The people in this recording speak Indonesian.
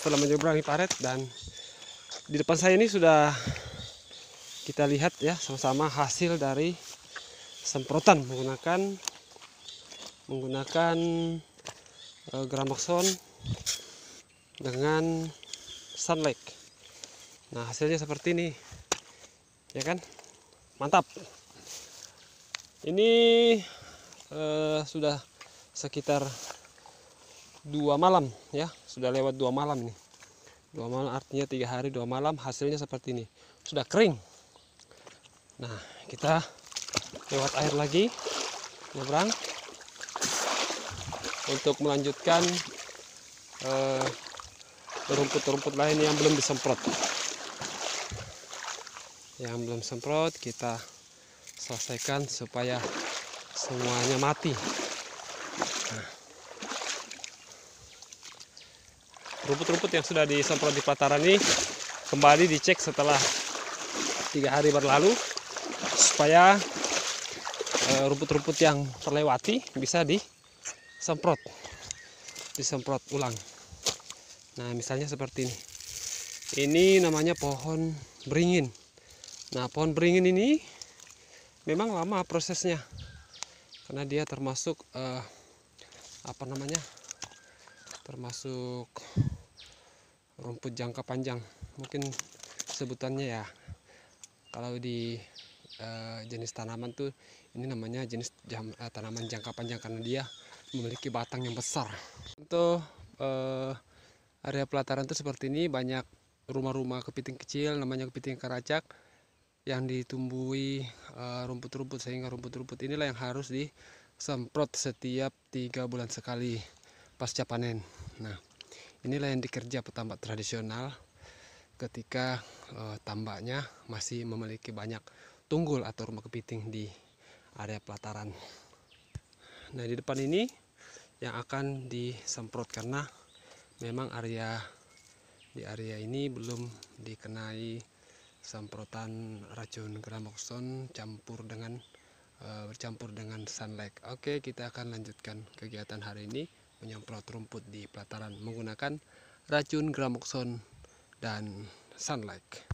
setelah menyeberangi paret. Dan di depan saya ini sudah kita lihat ya sama-sama hasil dari semprotan menggunakan Gramoxone dengan Sunlight. Nah, hasilnya seperti ini ya kan, mantap. Ini sudah sekitar 2 malam ya, sudah lewat 2 malam ini. 2 malam artinya 3 hari 2 malam, hasilnya seperti ini, sudah kering. Nah, kita lewat air lagi, nyebrang untuk melanjutkan rumput-rumput lain yang belum disemprot. Yang belum semprot kita selesaikan supaya semuanya mati. Nah, rumput-rumput yang sudah disemprot di pelataran ini kembali dicek setelah 3 hari berlalu supaya rumput-rumput yang terlewati bisa disemprot ulang. Nah, misalnya seperti ini. Ini namanya pohon beringin. Nah, pohon beringin ini memang lama prosesnya karena dia termasuk termasuk rumput jangka panjang, mungkin sebutannya ya. Kalau di jenis tanaman tuh ini namanya jenis tanaman jangka panjang karena dia memiliki batang yang besar. Untuk area pelataran itu seperti ini, banyak rumah-rumah kepiting kecil, namanya kepiting karacak, yang ditumbuhi rumput-rumput, sehingga rumput-rumput inilah yang harus disemprot setiap 3 bulan sekali pasca panen. Nah, inilah yang dikerja petambak tradisional ketika tambaknya masih memiliki banyak tunggul atau rumah kepiting di area pelataran. Nah, di depan ini yang akan disemprot karena memang area ini belum dikenai semprotan racun Gramoxone bercampur dengan Sunlight. Oke, kita akan lanjutkan kegiatan hari ini, menyemprot rumput di pelataran menggunakan racun Gramoxone dan Sunlight.